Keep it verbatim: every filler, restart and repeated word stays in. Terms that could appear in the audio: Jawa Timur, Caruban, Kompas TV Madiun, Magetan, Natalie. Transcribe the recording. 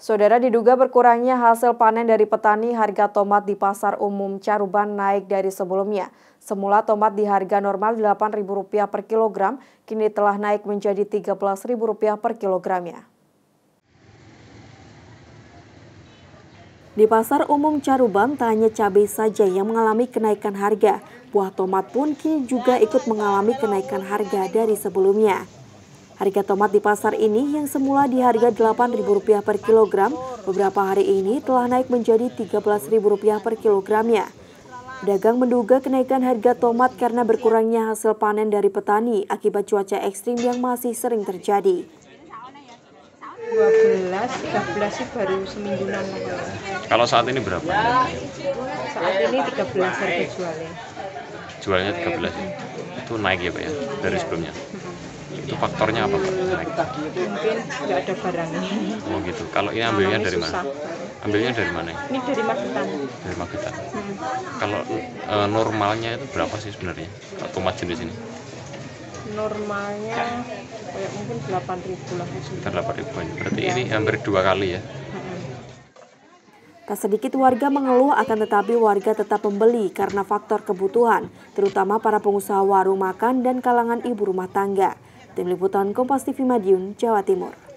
Saudara, diduga berkurangnya hasil panen dari petani, harga tomat di pasar umum Caruban naik dari sebelumnya. Semula tomat di harga normal delapan ribu rupiah per kilogram, kini telah naik menjadi tiga belas ribu rupiah per kilogramnya. Di pasar umum Caruban, tak hanya cabai saja yang mengalami kenaikan harga. Buah tomat pun kini juga ikut mengalami kenaikan harga dari sebelumnya. Harga tomat di pasar ini yang semula di harga delapan ribu rupiah per kilogram, beberapa hari ini telah naik menjadi tiga belas ribu rupiah per kilogramnya. Pedagang menduga kenaikan harga tomat karena berkurangnya hasil panen dari petani akibat cuaca ekstrim yang masih sering terjadi. dua belas, tiga belas sih baru semingguan. Kalau saat ini berapa? Saat ini tiga belas harga jualnya. Jualnya tiga belas. Itu naik ya Pak ya dari sebelumnya. Itu faktornya apa Pak? Naik. Mungkin nggak ada barangnya. Oh gitu. Kalau ini ambilnya dari mana? Ambilnya dari mana? Ini dari Magetan. Dari Magetan. Hmm. Kalau e, normalnya itu berapa sih sebenarnya tomat jenis ini? Normalnya kayak mungkin delapan ribu lah. Sekitar delapan ribuan. Berarti ya. Ini hampir dua kali ya? Hmm. Tak sedikit warga mengeluh, akan tetapi warga tetap membeli karena faktor kebutuhan, terutama para pengusaha warung makan dan kalangan ibu rumah tangga. Tim Liputan Kompas T V Madiun, Jawa Timur.